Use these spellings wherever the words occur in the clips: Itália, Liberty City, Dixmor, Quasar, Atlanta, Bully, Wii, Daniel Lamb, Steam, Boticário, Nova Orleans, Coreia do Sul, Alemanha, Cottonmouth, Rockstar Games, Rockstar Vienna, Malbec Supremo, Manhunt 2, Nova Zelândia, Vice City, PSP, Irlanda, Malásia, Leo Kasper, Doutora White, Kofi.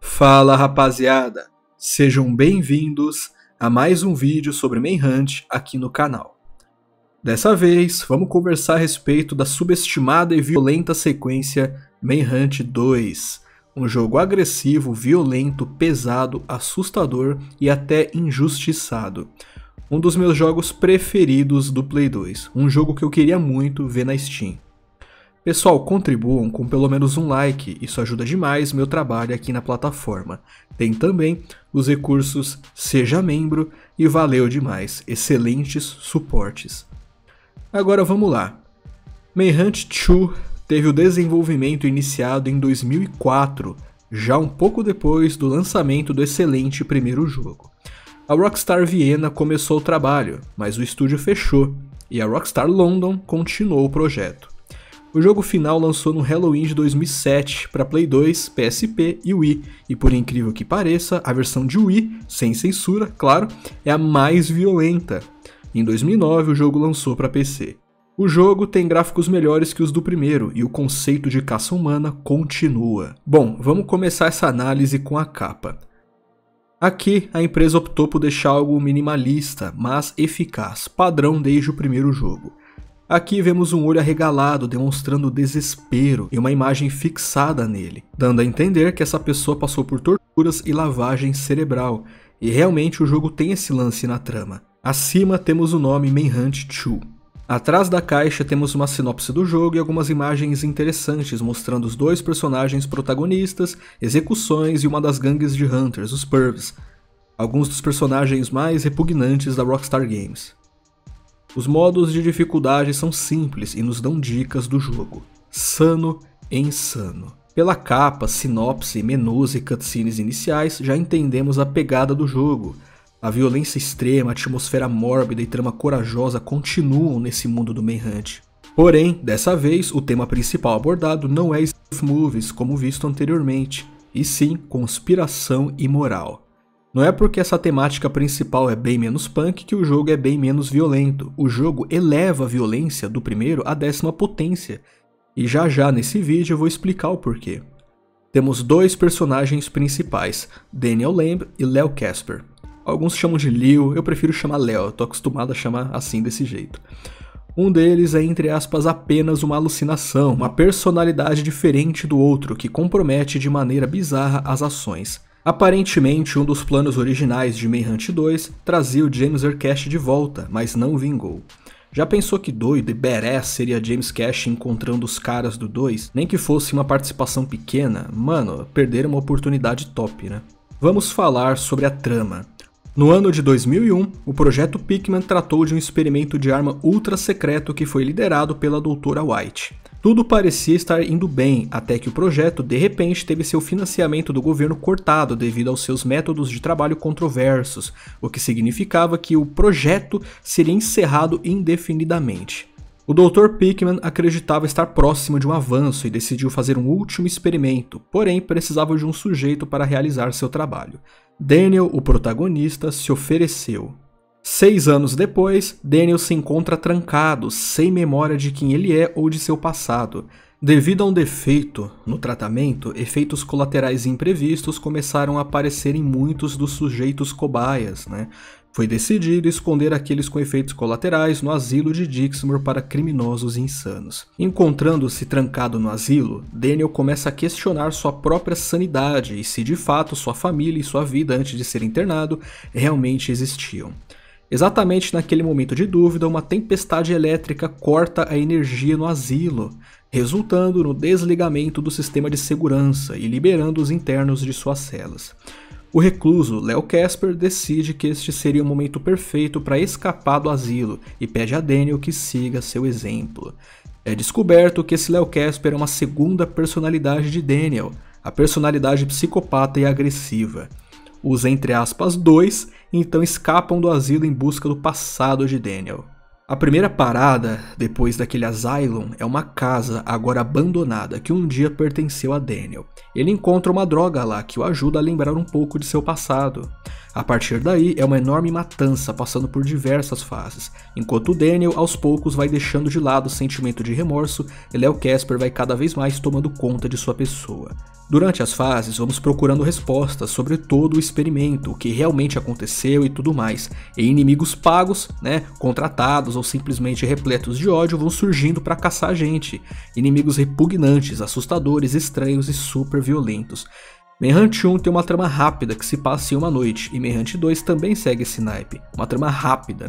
Fala rapaziada, sejam bem-vindos a mais um vídeo sobre Manhunt aqui no canal. Dessa vez, vamos conversar a respeito da subestimada e violenta sequência Manhunt 2, um jogo agressivo, violento, pesado, assustador e até injustiçado. Um dos meus jogos preferidos do Play 2, um jogo que eu queria muito ver na Steam. Pessoal, contribuam com pelo menos um like, isso ajuda demais meu trabalho aqui na plataforma. Tem também os recursos Seja Membro e valeu demais, excelentes suportes. Agora vamos lá. Manhunt 2 teve o desenvolvimento iniciado em 2004, já um pouco depois do lançamento do excelente primeiro jogo. A Rockstar Vienna começou o trabalho, mas o estúdio fechou, e a Rockstar London continuou o projeto. O jogo final lançou no Halloween de 2007 para Play 2, PSP e Wii, e por incrível que pareça, a versão de Wii, sem censura, claro, é a mais violenta. Em 2009, o jogo lançou para PC. O jogo tem gráficos melhores que os do primeiro, e o conceito de caça humana continua. Bom, vamos começar essa análise com a capa. Aqui, a empresa optou por deixar algo minimalista, mas eficaz, padrão desde o primeiro jogo. Aqui vemos um olho arregalado demonstrando desespero e uma imagem fixada nele, dando a entender que essa pessoa passou por torturas e lavagem cerebral, e realmente o jogo tem esse lance na trama. Acima temos o nome Manhunt 2. Atrás da caixa temos uma sinopse do jogo e algumas imagens interessantes mostrando os dois personagens protagonistas, execuções e uma das gangues de Hunters, os Pervs, alguns dos personagens mais repugnantes da Rockstar Games. Os modos de dificuldade são simples e nos dão dicas do jogo. Sano e insano. Pela capa, sinopse, menus e cutscenes iniciais, já entendemos a pegada do jogo. A violência extrema, a atmosfera mórbida e trama corajosa continuam nesse mundo do Manhunt. Porém, dessa vez, o tema principal abordado não é stealth movies, como visto anteriormente, e sim conspiração e moral. Não é porque essa temática principal é bem menos punk que o jogo é bem menos violento. O jogo eleva a violência do primeiro à 10ª potência, e já nesse vídeo eu vou explicar o porquê. Temos dois personagens principais, Daniel Lamb e Leo Kasper. Alguns chamam de Leo, eu prefiro chamar Leo, tô acostumado a chamar assim desse jeito. Um deles é, entre aspas, apenas uma alucinação, uma personalidade diferente do outro que compromete de maneira bizarra as ações. Aparentemente, um dos planos originais de Manhunt 2 trazia o James Earl Cash de volta, mas não vingou. Já pensou que doido e badass seria James Cash encontrando os caras do 2? Nem que fosse uma participação pequena, mano, perderam uma oportunidade top, né? Vamos falar sobre a trama. No ano de 2001, o Projeto Pikmin tratou de um experimento de arma ultra secreto que foi liderado pela Doutora White. Tudo parecia estar indo bem, até que o projeto de repente teve seu financiamento do governo cortado devido aos seus métodos de trabalho controversos, o que significava que o projeto seria encerrado indefinidamente. O Dr. Pickman acreditava estar próximo de um avanço e decidiu fazer um último experimento, porém precisava de um sujeito para realizar seu trabalho. Daniel, o protagonista, se ofereceu. 6 anos depois, Daniel se encontra trancado, sem memória de quem ele é ou de seu passado. Devido a um defeito no tratamento, efeitos colaterais imprevistos começaram a aparecer em muitos dos sujeitos cobaias, né? Foi decidido esconder aqueles com efeitos colaterais no asilo de Dixmor para criminosos insanos. Encontrando-se trancado no asilo, Daniel começa a questionar sua própria sanidade e se de fato sua família e sua vida antes de ser internado realmente existiam. Exatamente naquele momento de dúvida, uma tempestade elétrica corta a energia no asilo, resultando no desligamento do sistema de segurança e liberando os internos de suas celas. O recluso Leo Kasper decide que este seria o momento perfeito para escapar do asilo e pede a Daniel que siga seu exemplo. É descoberto que esse Leo Kasper é uma segunda personalidade de Daniel, a personalidade psicopata e agressiva. Os, entre aspas, dois, então escapam do asilo em busca do passado de Daniel. A primeira parada, depois daquele asylum, é uma casa agora abandonada que um dia pertenceu a Daniel. Ele encontra uma droga lá que o ajuda a lembrar um pouco de seu passado. A partir daí é uma enorme matança passando por diversas fases, enquanto Daniel aos poucos vai deixando de lado o sentimento de remorso e Leo Kasper vai cada vez mais tomando conta de sua pessoa. Durante as fases vamos procurando respostas sobre todo o experimento, o que realmente aconteceu e tudo mais, e inimigos pagos, contratados ou simplesmente repletos de ódio vão surgindo para caçar a gente, inimigos repugnantes, assustadores, estranhos e super violentos. Manhunt 1 tem uma trama rápida que se passa em uma noite, e Manhunt 2 também segue esse naipe, uma trama rápida,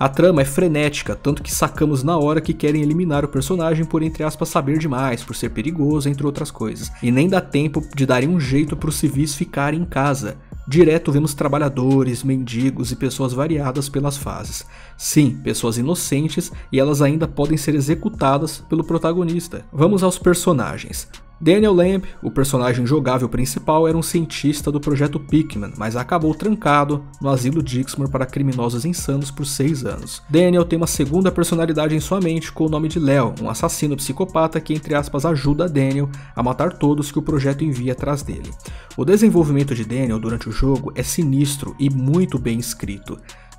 A trama é frenética, tanto que sacamos na hora que querem eliminar o personagem por, entre aspas, saber demais, por ser perigoso, entre outras coisas, e nem dá tempo de darem um jeito para os civis ficarem em casa. Direto vemos trabalhadores, mendigos e pessoas variadas pelas fases. Sim, pessoas inocentes, e elas ainda podem ser executadas pelo protagonista. Vamos aos personagens. Daniel Lamb, o personagem jogável principal, era um cientista do Projeto Pikmin, mas acabou trancado no asilo Dixmor para criminosos insanos por 6 anos. Daniel tem uma segunda personalidade em sua mente com o nome de Leo, um assassino psicopata que, entre aspas, ajuda Daniel a matar todos que o projeto envia atrás dele. O desenvolvimento de Daniel durante o jogo é sinistro e muito bem escrito.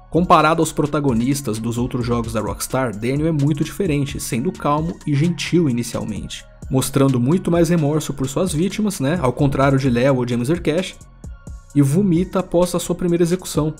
Comparado aos protagonistas dos outros jogos da Rockstar, Daniel é muito diferente, sendo calmo e gentil inicialmente, mostrando muito mais remorso por suas vítimas, ao contrário de Leo ou James Earl Cash, e vomita após a sua primeira execução.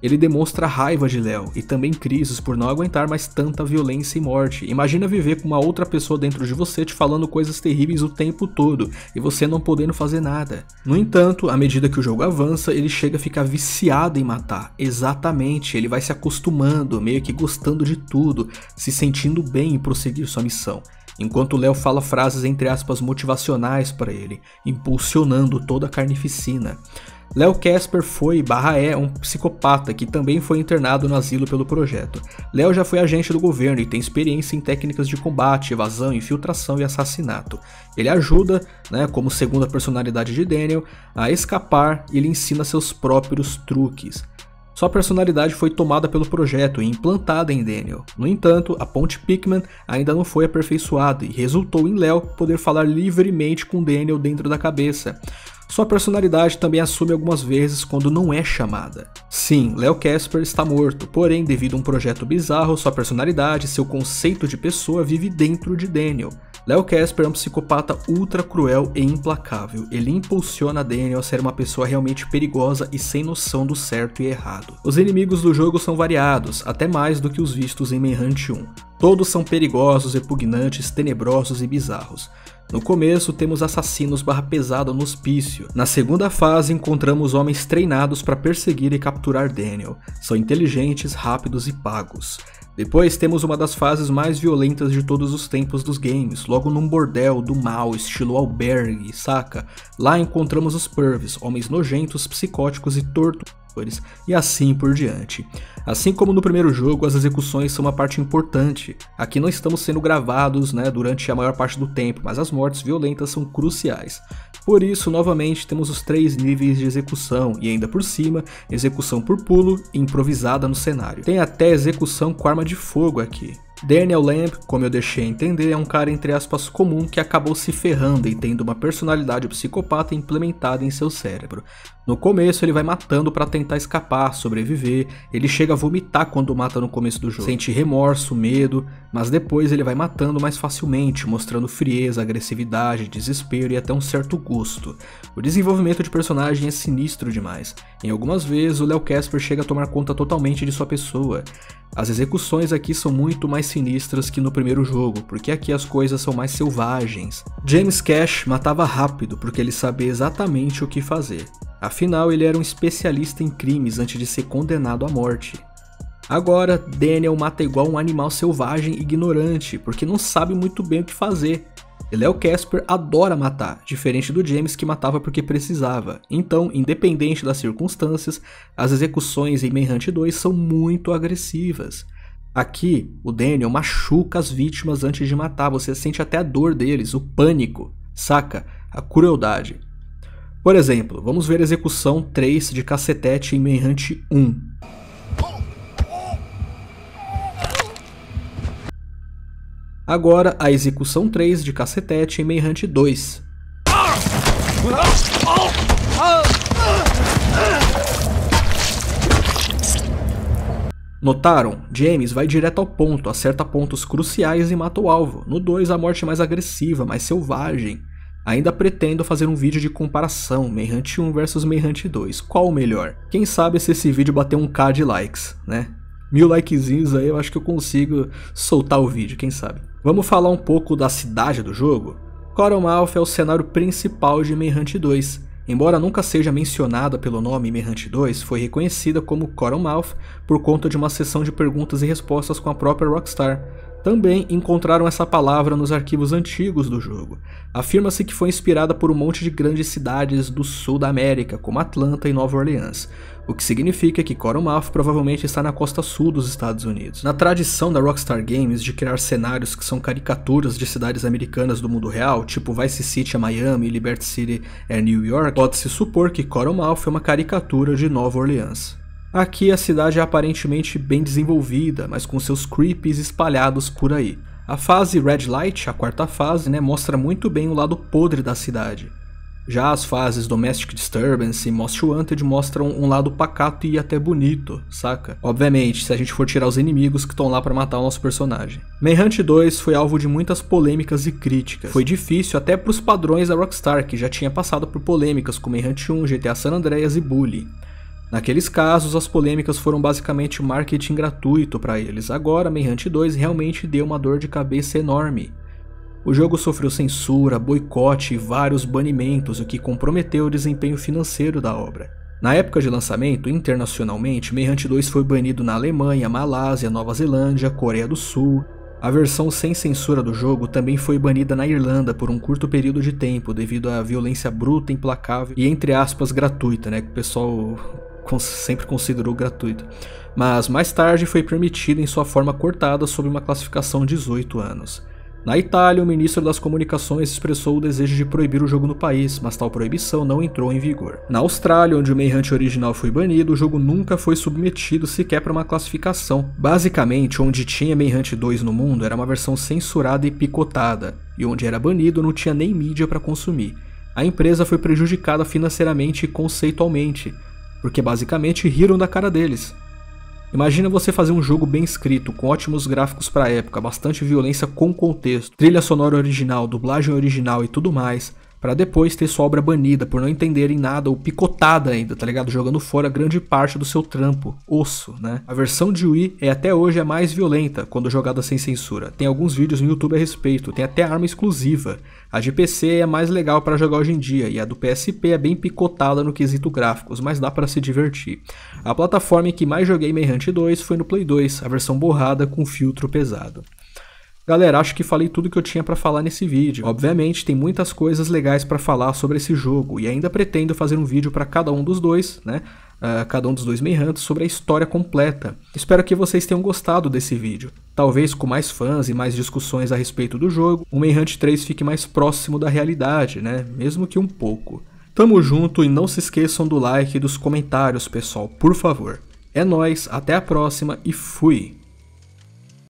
Ele demonstra raiva de Leo e também crises por não aguentar mais tanta violência e morte. Imagina viver com uma outra pessoa dentro de você te falando coisas terríveis o tempo todo e você não podendo fazer nada. No entanto, à medida que o jogo avança, ele chega a ficar viciado em matar. Exatamente, ele vai se acostumando, meio que gostando de tudo, se sentindo bem em prosseguir sua missão. Enquanto Leo fala frases, entre aspas, motivacionais para ele, impulsionando toda a carnificina. Leo Kasper foi/é um psicopata que também foi internado no asilo pelo projeto. Leo já foi agente do governo e tem experiência em técnicas de combate, evasão, infiltração e assassinato. Ele ajuda, como segunda personalidade de Daniel, a escapar e lhe ensina seus próprios truques. Sua personalidade foi tomada pelo projeto e implantada em Daniel. No entanto, a ponte Pikmin ainda não foi aperfeiçoada e resultou em Leo poder falar livremente com Daniel dentro da cabeça. Sua personalidade também assume algumas vezes quando não é chamada. Sim, Leo Kasper está morto, porém, devido a um projeto bizarro, sua personalidade e seu conceito de pessoa vive dentro de Daniel. Leo Kasper é um psicopata ultra cruel e implacável. Ele impulsiona Daniel a ser uma pessoa realmente perigosa e sem noção do certo e errado. Os inimigos do jogo são variados, até mais do que os vistos em Manhunt 1. Todos são perigosos, repugnantes, tenebrosos e bizarros. No começo temos assassinos / pesada no hospício. Na segunda fase encontramos homens treinados para perseguir e capturar Daniel. São inteligentes, rápidos e pagos. Depois temos uma das fases mais violentas de todos os tempos dos games, logo num bordel do mal, estilo albergue, saca? Lá encontramos os pervs, homens nojentos, psicóticos e tortos, e assim por diante. Assim como no primeiro jogo, as execuções são uma parte importante. Aqui não estamos sendo gravados durante a maior parte do tempo, mas as mortes violentas são cruciais. Por isso, novamente, temos os 3 níveis de execução, e ainda por cima, execução por pulo e improvisada no cenário. Tem até execução com arma de fogo aqui. Daniel Lamb, como eu deixei entender, é um cara, entre aspas, comum que acabou se ferrando e tendo uma personalidade psicopata implementada em seu cérebro. No começo ele vai matando para tentar escapar, sobreviver, ele chega a vomitar quando mata no começo do jogo, sente remorso, medo, mas depois ele vai matando mais facilmente, mostrando frieza, agressividade, desespero e até um certo gosto. O desenvolvimento de personagem é sinistro demais, em algumas vezes o Leo Kasper chega a tomar conta totalmente de sua pessoa. As execuções aqui são muito mais sinistras que no primeiro jogo, porque aqui as coisas são mais selvagens. James Cash matava rápido, porque ele sabia exatamente o que fazer. Afinal, ele era um especialista em crimes antes de ser condenado à morte. Agora, Daniel mata igual um animal selvagem e ignorante, porque não sabe muito bem o que fazer. E Leo Kasper adora matar, diferente do James que matava porque precisava. Então, independente das circunstâncias, as execuções em Manhunt 2 são muito agressivas. Aqui, o Daniel machuca as vítimas antes de matar, você sente até a dor deles, o pânico, saca? A crueldade. Por exemplo, vamos ver a execução 3 de cacetete em Manhunt 1. Agora a execução 3 de cacetete em Manhunt 2. Notaram? James vai direto ao ponto, acerta pontos cruciais e mata o alvo. No 2, a morte é mais agressiva, mais selvagem. Ainda pretendo fazer um vídeo de comparação, Manhunt 1 vs Manhunt 2, qual o melhor? Quem sabe se esse vídeo bater 1.000 de likes, né? 1000 likezinhos aí eu acho que eu consigo soltar o vídeo, quem sabe. Vamos falar um pouco da cidade do jogo? Coral Mouth é o cenário principal de Manhunt 2. Embora nunca seja mencionada pelo nome Manhunt 2, foi reconhecida como Coral Mouth por conta de uma sessão de perguntas e respostas com a própria Rockstar. Também encontraram essa palavra nos arquivos antigos do jogo. Afirma-se que foi inspirada por um monte de grandes cidades do sul da América, como Atlanta e Nova Orleans, o que significa que Cottonmouth provavelmente está na costa sul dos Estados Unidos. Na tradição da Rockstar Games de criar cenários que são caricaturas de cidades americanas do mundo real, tipo Vice City é Miami e Liberty City é New York, pode-se supor que Cottonmouth é uma caricatura de Nova Orleans. Aqui a cidade é aparentemente bem desenvolvida, mas com seus creeps espalhados por aí. A fase Red Light, a quarta fase, né, mostra muito bem o lado podre da cidade. Já as fases Domestic Disturbance e Most Wanted mostram um lado pacato e até bonito, saca? Obviamente, se a gente for tirar os inimigos que estão lá pra matar o nosso personagem. Manhunt 2 foi alvo de muitas polêmicas e críticas. Foi difícil até pros padrões da Rockstar, que já tinha passado por polêmicas com Manhunt 1, GTA San Andreas e Bully. Naqueles casos, as polêmicas foram basicamente marketing gratuito para eles. Agora, Manhunt 2 realmente deu uma dor de cabeça enorme. O jogo sofreu censura, boicote e vários banimentos, o que comprometeu o desempenho financeiro da obra. Na época de lançamento, internacionalmente, Manhunt 2 foi banido na Alemanha, Malásia, Nova Zelândia, Coreia do Sul. A versão sem censura do jogo também foi banida na Irlanda por um curto período de tempo, devido à violência bruta, implacável e, entre aspas, gratuita, né? Que o pessoal sempre considerou gratuito, mas mais tarde foi permitido em sua forma cortada sob uma classificação de 18 anos. Na Itália, o ministro das Comunicações expressou o desejo de proibir o jogo no país, mas tal proibição não entrou em vigor. Na Austrália, onde o Manhunt original foi banido, o jogo nunca foi submetido sequer para uma classificação. Basicamente, onde tinha Manhunt 2 no mundo era uma versão censurada e picotada, e onde era banido não tinha nem mídia para consumir. A empresa foi prejudicada financeiramente e conceitualmente, porque basicamente riram da cara deles. Imagina você fazer um jogo bem escrito, com ótimos gráficos pra época, bastante violência com contexto, trilha sonora original, dublagem original e tudo mais, pra depois ter sua obra banida por não entenderem nada ou picotada ainda, tá ligado? Jogando fora grande parte do seu trampo, osso, né? A versão de Wii é até hoje a mais violenta quando jogada sem censura. Tem alguns vídeos no YouTube a respeito, tem até arma exclusiva. A de PC é mais legal pra jogar hoje em dia e a do PSP é bem picotada no quesito gráficos, mas dá pra se divertir. A plataforma em que mais joguei Manhunt 2 foi no Play 2, a versão borrada com filtro pesado. Galera, acho que falei tudo que eu tinha pra falar nesse vídeo. Obviamente, tem muitas coisas legais pra falar sobre esse jogo, e ainda pretendo fazer um vídeo pra cada um dos dois, né? Cada um dos dois Manhunts sobre a história completa. Espero que vocês tenham gostado desse vídeo. Talvez com mais fãs e mais discussões a respeito do jogo, o Manhunt 3 fique mais próximo da realidade, né? Mesmo que um pouco. Tamo junto e não se esqueçam do like e dos comentários, pessoal, por favor. É nóis, até a próxima e fui!